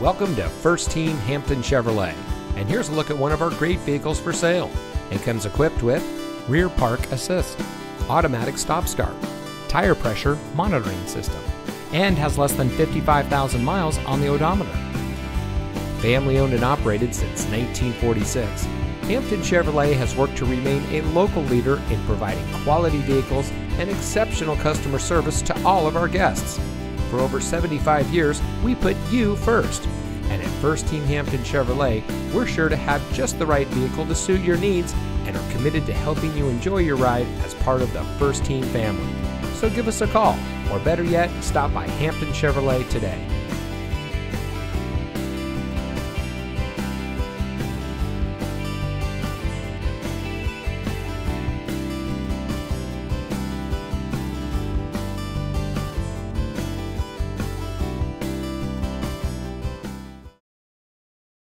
Welcome to First Team Hampton Chevrolet, and here's a look at one of our great vehicles for sale. It comes equipped with rear park assist, automatic stop start, tire pressure monitoring system, and has less than 55,000 miles on the odometer. Family owned and operated since 1946, Hampton Chevrolet has worked to remain a local leader in providing quality vehicles and exceptional customer service to all of our guests. For over 75 years, we put you first. And at First Team Hampton Chevrolet, we're sure to have just the right vehicle to suit your needs and are committed to helping you enjoy your ride as part of the First Team family. So give us a call, or better yet, stop by Hampton Chevrolet today.